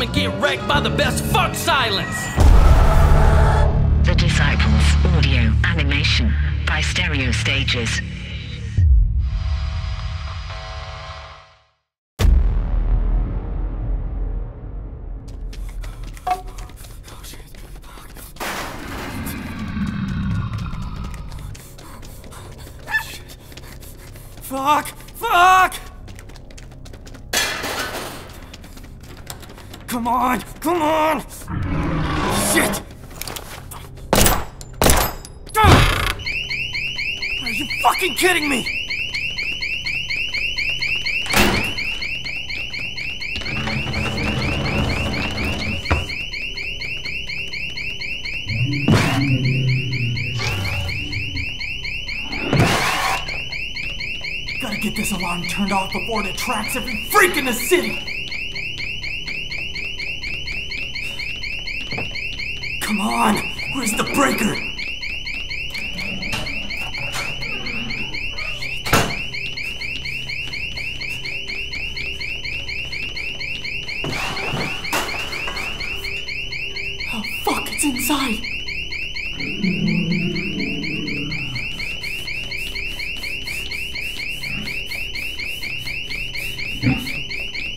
And get wrecked by the best. Fuck silence. The Disciples audio animation by Stereo Stages. Fuck! Fuck! Come on! Come on! Shit! Are you fucking kidding me? Gotta get this alarm turned off before it attracts every freak in the city! Come on! Where's the breaker? Oh fuck, it's inside!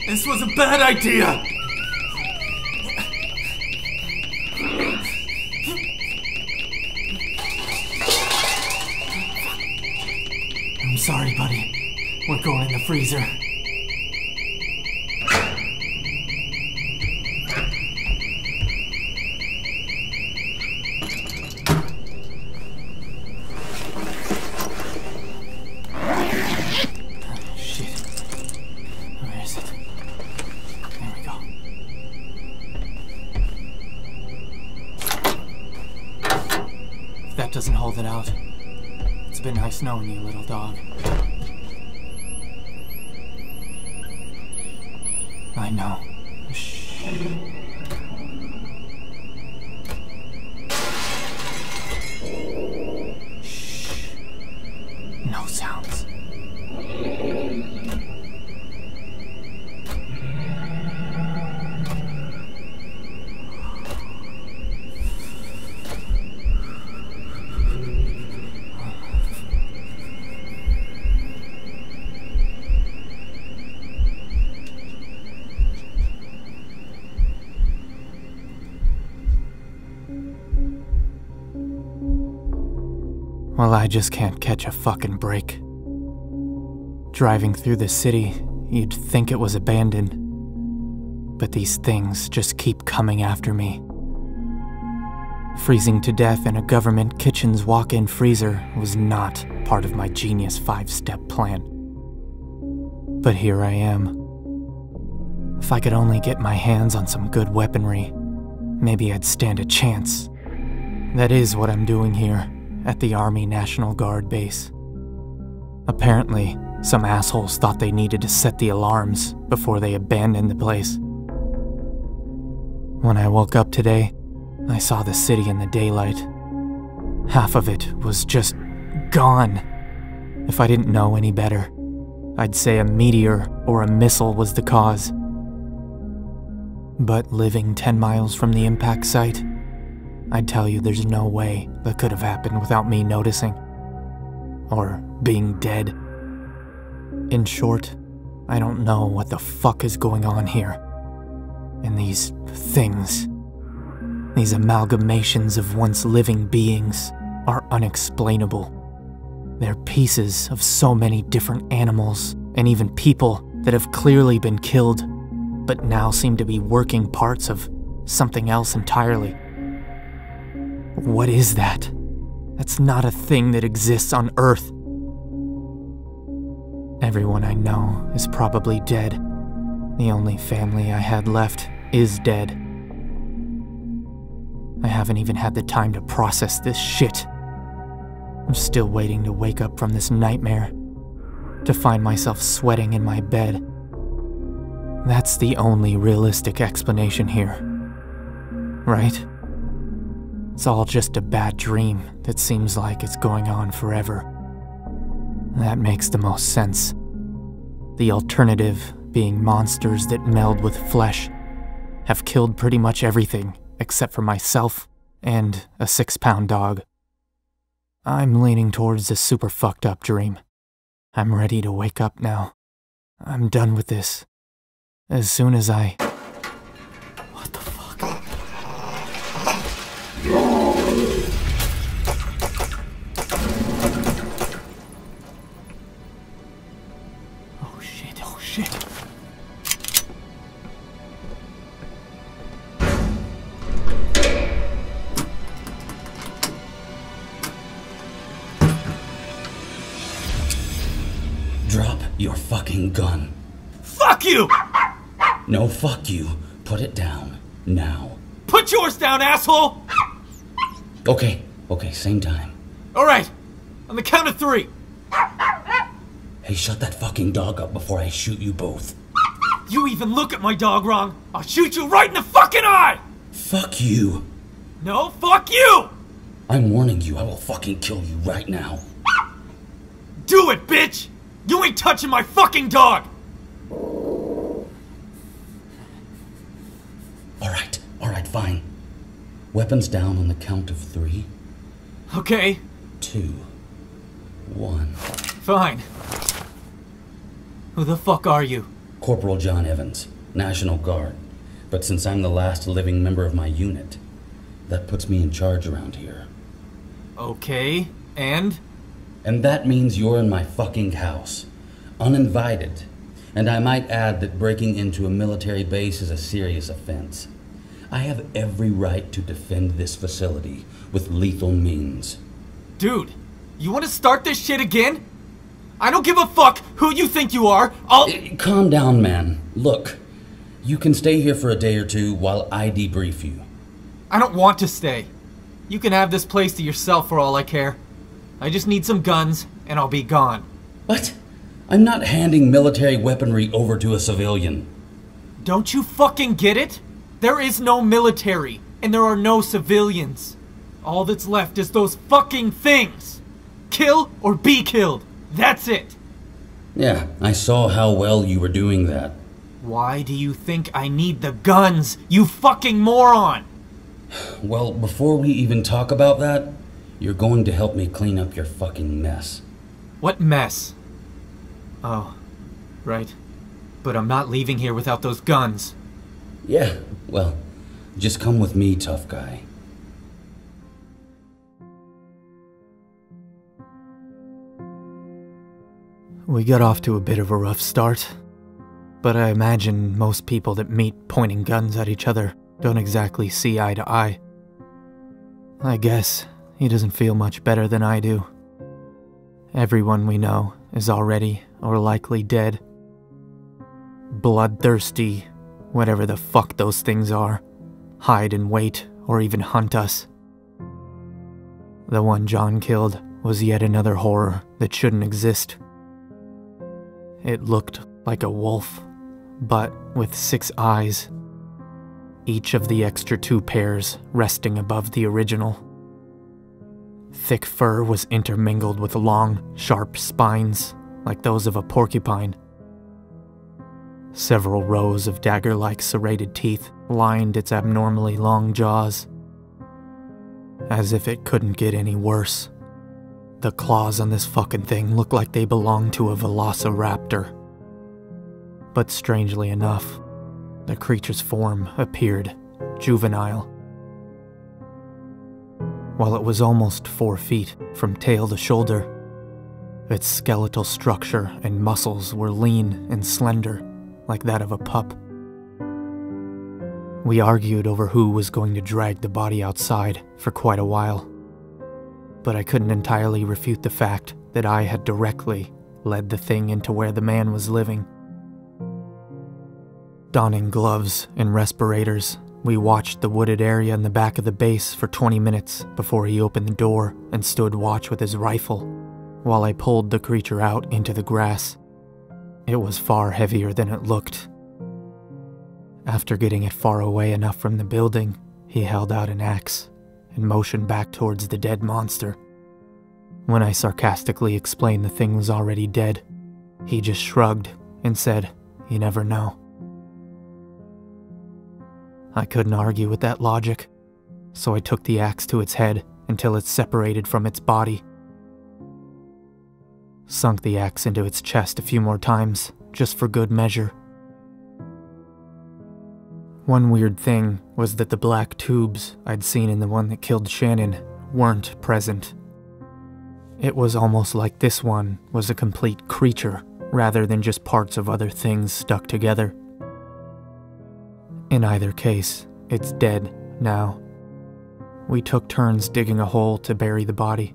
This was a bad idea! Sorry, buddy. We're going in the freezer. Knowing you, little dog. I know. Shh. Shh. No sounds. Well, I just can't catch a fucking break. Driving through the city, you'd think it was abandoned. But these things just keep coming after me. Freezing to death in a government kitchen's walk-in freezer was not part of my genius 5-step plan. But here I am. If I could only get my hands on some good weaponry, maybe I'd stand a chance. That is what I'm doing here. At the Army National Guard base. Apparently, some assholes thought they needed to set the alarms before they abandoned the place. When I woke up today, I saw the city in the daylight. Half of it was just gone. If I didn't know any better, I'd say a meteor or a missile was the cause. But living 10 miles from the impact site, I'd tell you there's no way that could have happened without me noticing, or being dead. In short, I don't know what the fuck is going on here, and these things, these amalgamations of once living beings are unexplainable. They're pieces of so many different animals and even people that have clearly been killed, but now seem to be working parts of something else entirely. What is that? That's not a thing that exists on Earth. Everyone I know is probably dead. The only family I had left is dead. I haven't even had the time to process this shit. I'm still waiting to wake up from this nightmare. to find myself sweating in my bed. That's the only realistic explanation here, right? It's all just a bad dream that seems like it's going on forever. That makes the most sense. The alternative being monsters that meld with flesh have killed pretty much everything except for myself and a 6-pound dog. I'm leaning towards this super fucked up dream. I'm ready to wake up now. I'm done with this. As soon as I... What the fuck? Oh shit, oh shit. Drop your fucking gun. Fuck you! No, fuck you. Put it down. Now. Put yours down, asshole! Okay. Okay, same time. Alright. On the count of 3. Hey, shut that fucking dog up before I shoot you both. You even look at my dog wrong, I'll shoot you right in the fucking eye! Fuck you. No, fuck you! I'm warning you, I will fucking kill you right now. Do it, bitch! You ain't touching my fucking dog! Alright, fine. Weapons down on the count of 3. Okay. 2. 1. Fine. Who the fuck are you? Corporal John Evans, National Guard. But since I'm the last living member of my unit, that puts me in charge around here. Okay, and? And that means you're in my fucking house. Uninvited. And I might add that breaking into a military base is a serious offense. I have every right to defend this facility with lethal means. Dude, you want to start this shit again? I don't give a fuck who you think you are, I'll- Calm down, man. Look, you can stay here for a day or two while I debrief you. I don't want to stay. You can have this place to yourself for all I care. I just need some guns, and I'll be gone. What? I'm not handing military weaponry over to a civilian. Don't you fucking get it? There is no military, and there are no civilians. All that's left is those fucking things. Kill or be killed. That's it. Yeah, I saw how well you were doing that. Why do you think I need the guns, you fucking moron? Well, before we even talk about that, you're going to help me clean up your fucking mess. What mess? Oh, right. But I'm not leaving here without those guns. Yeah, well, just come with me, tough guy. We got off to a bit of a rough start, but I imagine most people that meet pointing guns at each other don't exactly see eye to eye. I guess he doesn't feel much better than I do. Everyone we know is already or likely dead. Bloodthirsty, whatever the fuck those things are, hide and wait or even hunt us. The one John killed was yet another horror that shouldn't exist. It looked like a wolf, but with 6 eyes, each of the extra 2 pairs resting above the original. Thick fur was intermingled with long, sharp spines like those of a porcupine. Several rows of dagger-like serrated teeth lined its abnormally long jaws. As if it couldn't get any worse, the claws on this fucking thing looked like they belonged to a velociraptor. But strangely enough, the creature's form appeared juvenile. While it was almost 4 feet from tail to shoulder, its skeletal structure and muscles were lean and slender, like that of a pup. We argued over who was going to drag the body outside for quite a while, but I couldn't entirely refute the fact that I had directly led the thing into where the man was living. Donning gloves and respirators, we watched the wooded area in the back of the base for 20 minutes before he opened the door and stood watch with his rifle, while I pulled the creature out into the grass. It was far heavier than it looked. After getting it far away enough from the building, he held out an axe and motioned back towards the dead monster. When I sarcastically explained the thing was already dead, he just shrugged and said, "You never know." I couldn't argue with that logic, so I took the axe to its head until it separated from its body. Sunk the axe into its chest a few more times, just for good measure. One weird thing was that the black tubes I'd seen in the one that killed Shannon weren't present. It was almost like this one was a complete creature, rather than just parts of other things stuck together. In either case, it's dead now. We took turns digging a hole to bury the body.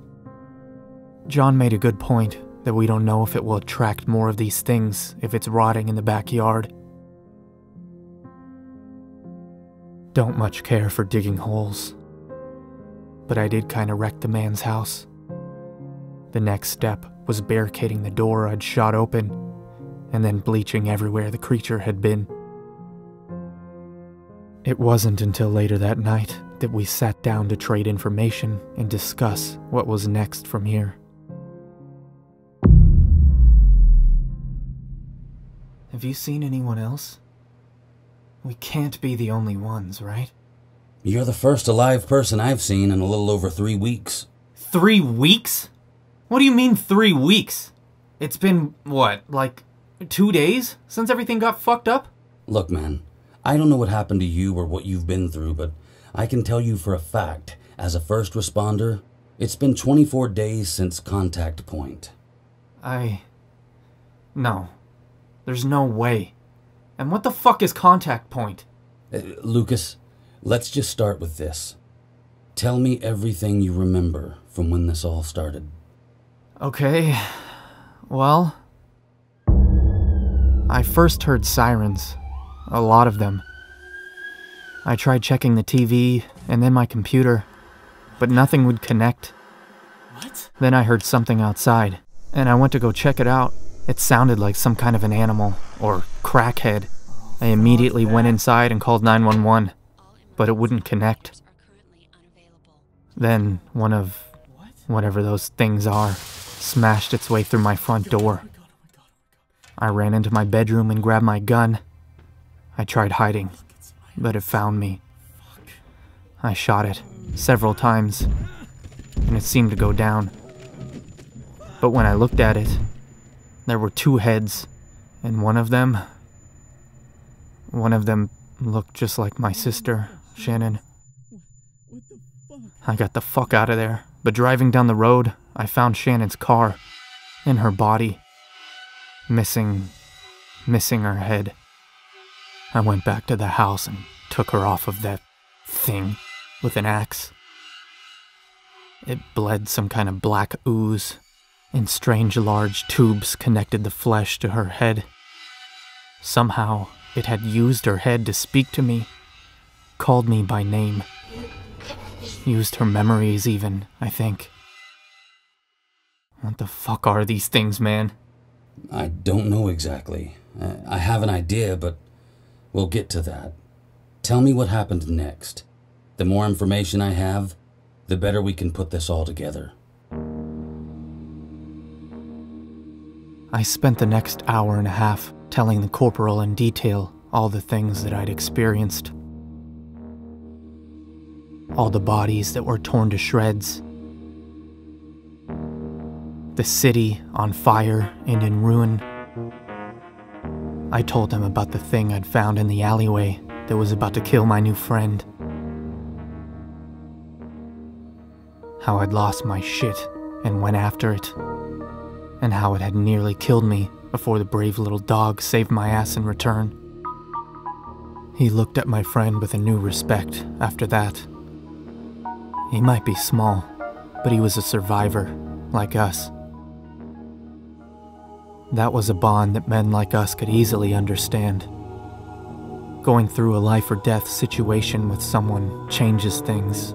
John made a good point that we don't know if it will attract more of these things if it's rotting in the backyard. Don't much care for digging holes, but I did kind of wreck the man's house. The next step was barricading the door I'd shot open, and then bleaching everywhere the creature had been. It wasn't until later that night that we sat down to trade information and discuss what was next from here. Have you seen anyone else? We can't be the only ones, right? You're the first alive person I've seen in a little over 3 weeks. 3 weeks? What do you mean 3 weeks? It's been, what, like 2 days since everything got fucked up? Look, man, I don't know what happened to you or what you've been through, but I can tell you for a fact, as a first responder, it's been 24 days since Contact Point. No. There's no way. And what the fuck is Contact Point? Lucas, let's just start with this. Tell me everything you remember from when this all started. Okay, well, I first heard sirens, a lot of them. I tried checking the TV, and then my computer, but nothing would connect. What? Then I heard something outside, and I went to go check it out. It sounded like some kind of an animal, or crackhead. I immediately went inside and called 911, but it wouldn't connect. Then one of whatever those things are smashed its way through my front door. I ran into my bedroom and grabbed my gun. I tried hiding, but it found me. I shot it several times, and it seemed to go down. But when I looked at it, there were 2 heads, and one of them looked just like my sister, Shannon. I got the fuck out of there, but driving down the road, I found Shannon's car and her body, missing her head. I went back to the house and took her off of that thing with an axe. It bled some kind of black ooze, and strange large tubes connected the flesh to her head. Somehow, it had used her head to speak to me, called me by name, used her memories even, I think. What the fuck are these things, man? I don't know exactly. I have an idea, but we'll get to that. Tell me what happened next. The more information I have, the better we can put this all together. I spent the next hour and a half telling the corporal in detail all the things that I'd experienced. All the bodies that were torn to shreds. The city on fire and in ruin. I told him about the thing I'd found in the alleyway that was about to kill my new friend. How I'd lost my shit and went after it. And how it had nearly killed me before the brave little dog saved my ass in return. He looked at my friend with a new respect after that. He might be small, but he was a survivor, like us. That was a bond that men like us could easily understand. Going through a life or death situation with someone changes things.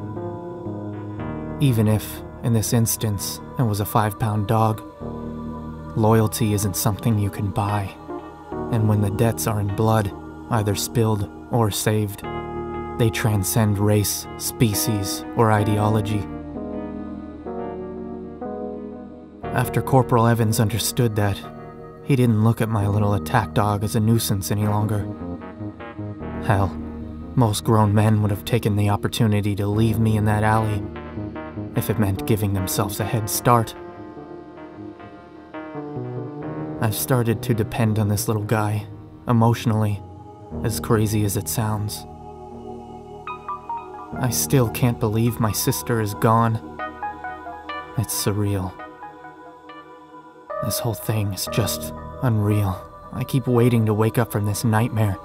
Even if, in this instance, it was a 5-pound dog. Loyalty isn't something you can buy, and when the debts are in blood, either spilled or saved, they transcend race, species, or ideology. After Corporal Evans understood that, he didn't look at my little attack dog as a nuisance any longer. Hell, most grown men would have taken the opportunity to leave me in that alley, if it meant giving themselves a head start. I've started to depend on this little guy, emotionally, as crazy as it sounds. I still can't believe my sister is gone. It's surreal. This whole thing is just unreal. I keep waiting to wake up from this nightmare,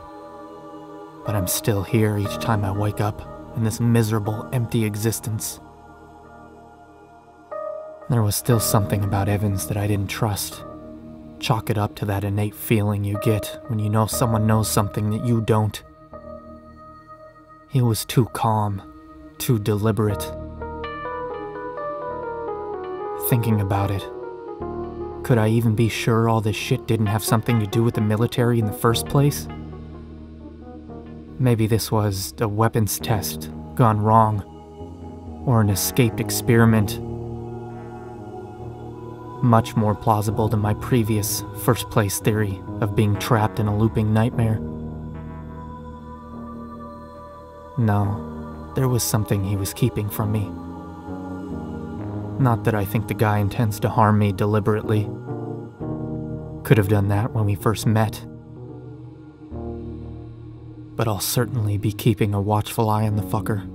but I'm still here each time I wake up in this miserable, empty existence. There was still something about Evans that I didn't trust. Chalk it up to that innate feeling you get when you know someone knows something that you don't. He was too calm, too deliberate. Thinking about it, could I even be sure all this shit didn't have something to do with the military in the first place? Maybe this was a weapons test gone wrong, or an escaped experiment. Much more plausible than my previous first-place theory of being trapped in a looping nightmare. No, there was something he was keeping from me. Not that I think the guy intends to harm me deliberately. Could have done that when we first met. But I'll certainly be keeping a watchful eye on the fucker.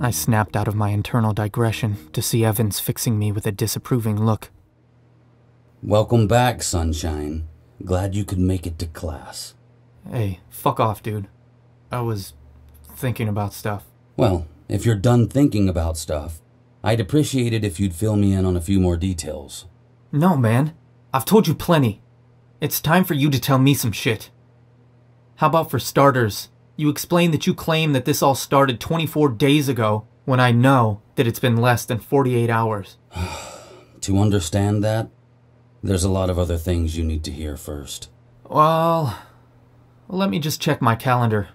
I snapped out of my internal digression to see Evans fixing me with a disapproving look. Welcome back, Sunshine. Glad you could make it to class. Hey, fuck off, dude. I was thinking about stuff. Well, if you're done thinking about stuff, I'd appreciate it if you'd fill me in on a few more details. No, man. I've told you plenty. It's time for you to tell me some shit. How about for starters? You explain that you claim that this all started 24 days ago, when I know that it's been less than 48 hours. To understand that, there's a lot of other things you need to hear first. Well, let me just check my calendar.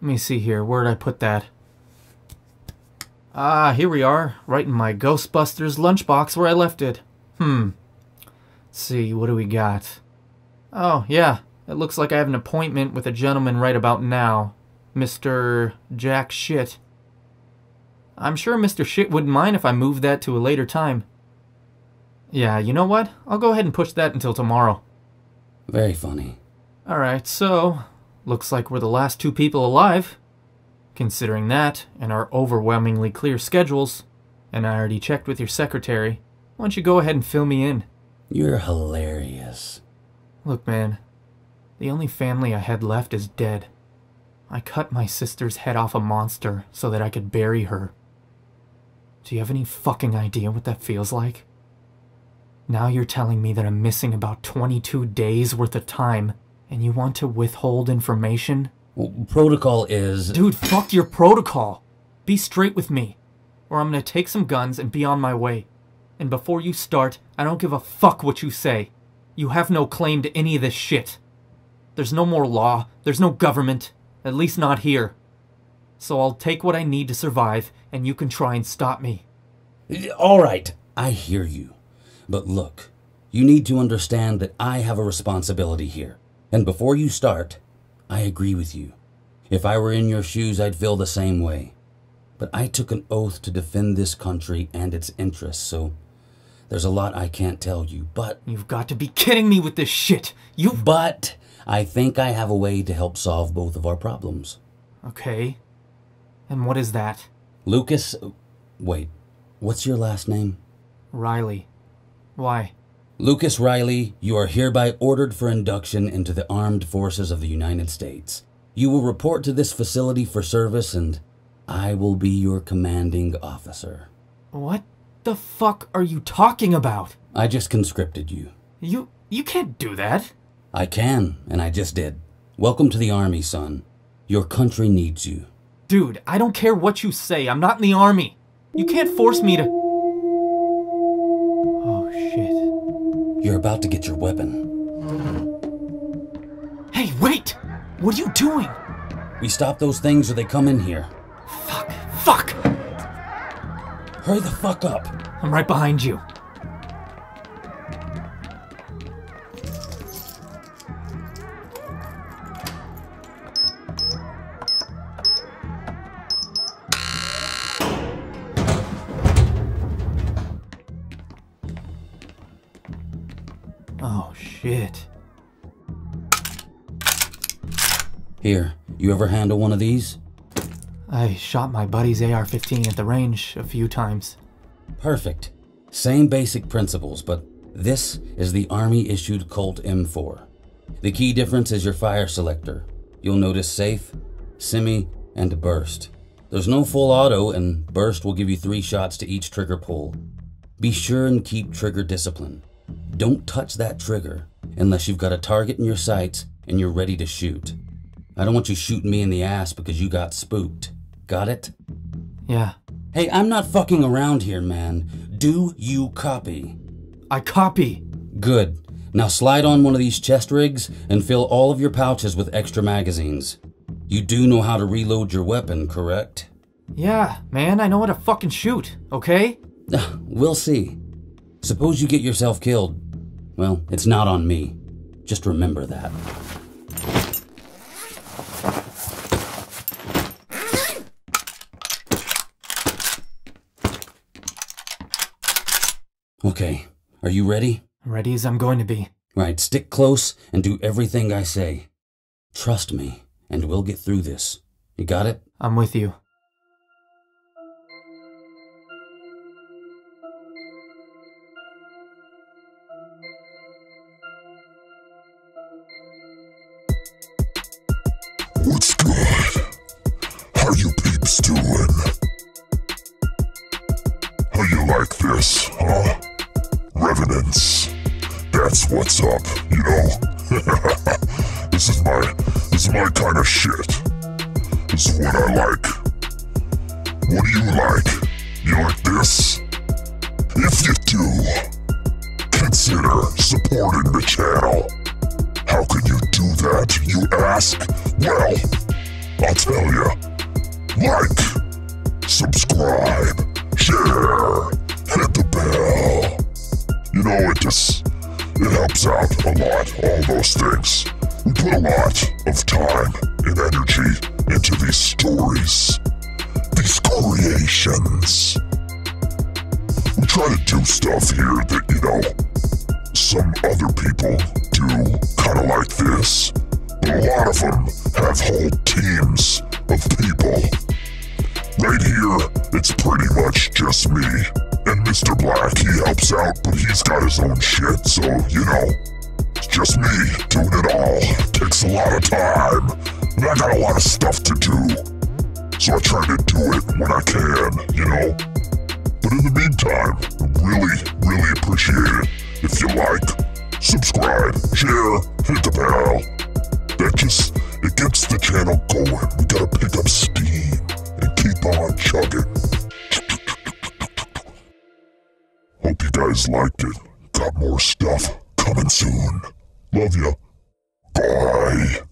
Let me see here, where'd I put that? Ah, here we are, right in my Ghostbusters lunchbox where I left it. Let's see, what do we got? Oh, yeah, it looks like I have an appointment with a gentleman right about now. Mr. Jack Shit. I'm sure Mr. Shit wouldn't mind if I moved that to a later time. Yeah, you know what? I'll go ahead and push that until tomorrow. Very funny. Alright, so, looks like we're the last two people alive. Considering that, and our overwhelmingly clear schedules, and I already checked with your secretary, why don't you go ahead and fill me in? You're hilarious. Look, man. The only family I had left is dead. I cut my sister's head off a monster so that I could bury her. Do you have any fucking idea what that feels like? Now you're telling me that I'm missing about 22 days worth of time, and you want to withhold information? Well, protocol is... Dude, fuck your protocol! Be straight with me, or I'm gonna take some guns and be on my way. And before you start, I don't give a fuck what you say. You have no claim to any of this shit. There's no more law, there's no government, at least not here. So I'll take what I need to survive, and you can try and stop me. Alright, I hear you. But look, you need to understand that I have a responsibility here. And before you start, I agree with you. If I were in your shoes, I'd feel the same way. But I took an oath to defend this country and its interests, so there's a lot I can't tell you, but... You've got to be kidding me with this shit! But... I think I have a way to help solve both of our problems. Okay. And what is that? Lucas... Wait. What's your last name? Riley. Why? Lucas Riley, you are hereby ordered for induction into the Armed Forces of the United States. You will report to this facility for service, and I will be your commanding officer. What the fuck are you talking about? I just conscripted you. You can't do that. I can, and I just did. Welcome to the Army, son. Your country needs you. Dude, I don't care what you say. I'm not in the army. You can't force me to... Oh, shit. You're about to get your weapon. Hey, wait! What are you doing? We stop those things or they come in here. Fuck. Fuck! Hurry the fuck up. I'm right behind you. Oh, shit. Here, you ever handle one of these? I shot my buddy's AR-15 at the range a few times. Perfect. Same basic principles, but this is the Army-issued Colt M4. The key difference is your fire selector. You'll notice safe, semi, and burst. There's no full auto, and burst will give you 3 shots to each trigger pull. Be sure and keep trigger discipline. Don't touch that trigger unless you've got a target in your sights and you're ready to shoot. I don't want you shooting me in the ass because you got spooked. Got it? Yeah. Hey, I'm not fucking around here, man. Do you copy? I copy. Good. Now slide on one of these chest rigs and fill all of your pouches with extra magazines. You do know how to reload your weapon, correct? Yeah, man, I know how to fucking shoot, okay? We'll see. Suppose you get yourself killed. Well, it's not on me. Just remember that. Okay, are you ready? Ready as I'm going to be. Right, stick close and do everything I say. Trust me, and we'll get through this. You got it? I'm with you. What's good? How you peeps doing? How you like this, huh? Revenants. That's what's up, you know? This is my kind of shit. This is what I like. What do you like? You like this? If you do, consider supporting the channel. How can you do that, you ask? Well, I'll tell you. Like, subscribe, share, hit the bell. You know, it helps out a lot, all those things. We put a lot of time and energy into these stories, these creations. We try to do stuff here that, you know, some other people do, kind of like this. But a lot of them have whole teams of people. Right here, it's pretty much just me. And Mr. Black, he helps out, but he's got his own shit, so, you know, it's just me doing it all. It takes a lot of time, and I got a lot of stuff to do, so I try to do it when I can, you know? But in the meantime, I really appreciate it if you like, subscribe, share, hit the bell. That just, it gets the channel going. We gotta pick up steam and keep on chugging. Hope you guys liked it. Got more stuff coming soon. Love ya. Bye.